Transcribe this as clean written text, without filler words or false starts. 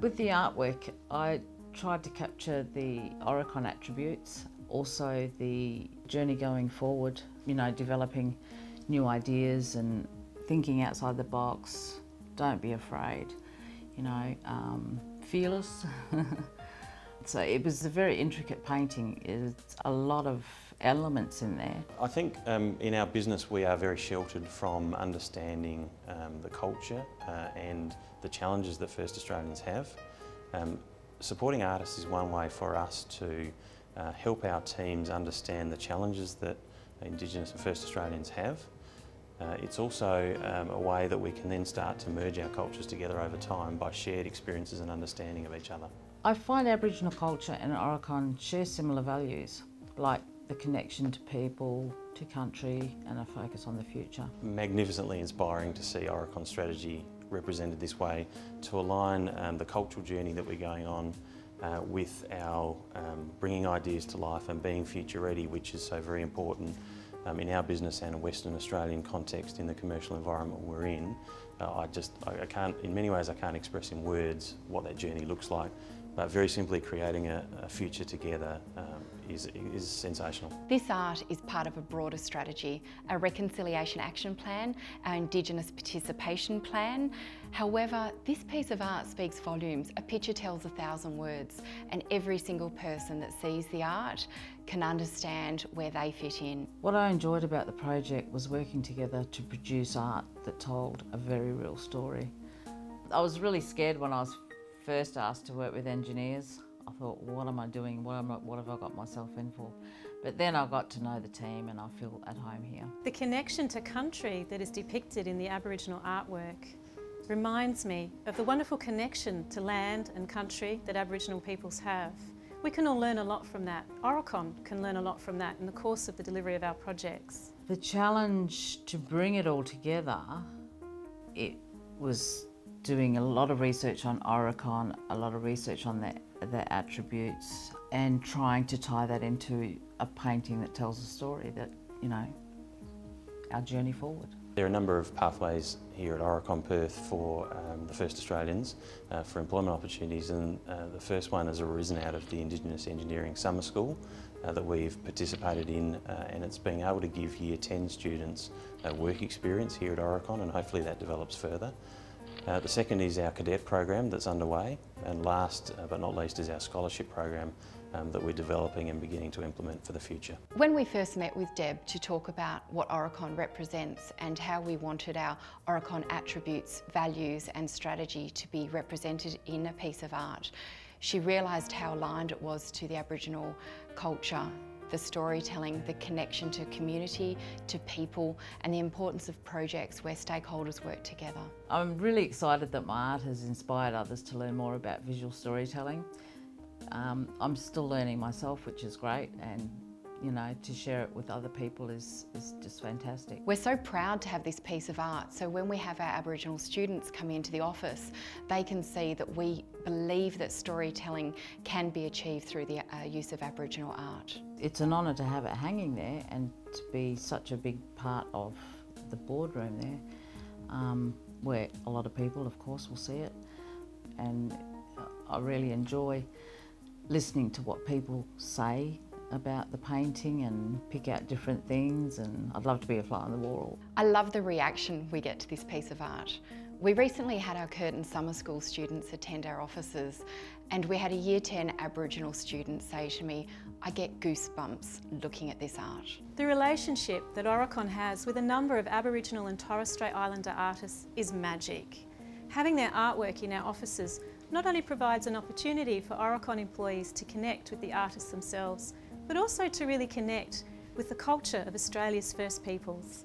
With the artwork, I tried to capture the Aurecon attributes, also the journey going forward, you know, developing new ideas and thinking outside the box. Don't be afraid, you know, fearless. So it was a very intricate painting. It's a lot of elements in there. I think in our business we are very sheltered from understanding the culture and the challenges that First Australians have. Supporting artists is one way for us to help our teams understand the challenges that Indigenous and First Australians have. It's also a way that we can then start to merge our cultures together over time by shared experiences and understanding of each other. I find Aboriginal culture and Aurecon share similar values, like the connection to people, to country, and a focus on the future. Magnificently inspiring to see Aurecon's strategy represented this way, to align the cultural journey that we're going on with our bringing ideas to life and being future ready, which is so very important in our business and a Western Australian context in the commercial environment we're in. I can't, in many ways I can't express in words what that journey looks like, but very simply creating a future together is sensational. This art is part of a broader strategy, a reconciliation action plan, our Indigenous participation plan. However, this piece of art speaks volumes. A picture tells 1,000 words, and every single person that sees the art can understand where they fit in. What I enjoyed about the project was working together to produce art that told a very real story. I was really scared when I was first asked to work with engineers. I thought, what am I doing? What have I got myself in for? But then I got to know the team and I feel at home here. The connection to country that is depicted in the Aboriginal artwork reminds me of the wonderful connection to land and country that Aboriginal peoples have. We can all learn a lot from that. Aurecon can learn a lot from that in the course of the delivery of our projects. The challenge to bring it all together, it was doing a lot of research on Aurecon, a lot of research on their attributes, and trying to tie that into a painting that tells a story that, you know, our journey forward. There are a number of pathways here at Aurecon Perth for the First Australians for employment opportunities, and the first one has arisen out of the Indigenous Engineering Summer School that we've participated in, and it's being able to give Year 10 students work experience here at Aurecon, and hopefully that develops further. The second is our cadet program that's underway, and last but not least is our scholarship program that we're developing and beginning to implement for the future. When we first met with Deb to talk about what Aurecon represents and how we wanted our Aurecon attributes, values and strategy to be represented in a piece of art, she realised how aligned it was to the Aboriginal culture, the storytelling, the connection to community, to people, and the importance of projects where stakeholders work together. I'm really excited that my art has inspired others to learn more about visual storytelling. I'm still learning myself, which is great, and you know, to share it with other people is just fantastic. We're so proud to have this piece of art, so when we have our Aboriginal students come into the office, they can see that we believe that storytelling can be achieved through the use of Aboriginal art. It's an honour to have it hanging there and to be such a big part of the boardroom there, where a lot of people, of course, will see it. And I really enjoy listening to what people say about the painting and pick out different things, and I'd love to be a fly on the wall. I love the reaction we get to this piece of art. We recently had our Curtin Summer School students attend our offices, and we had a Year 10 Aboriginal student say to me, I get goosebumps looking at this art. The relationship that Aurecon has with a number of Aboriginal and Torres Strait Islander artists is magic. Having their artwork in our offices not only provides an opportunity for Aurecon employees to connect with the artists themselves, but also to really connect with the culture of Australia's First Peoples.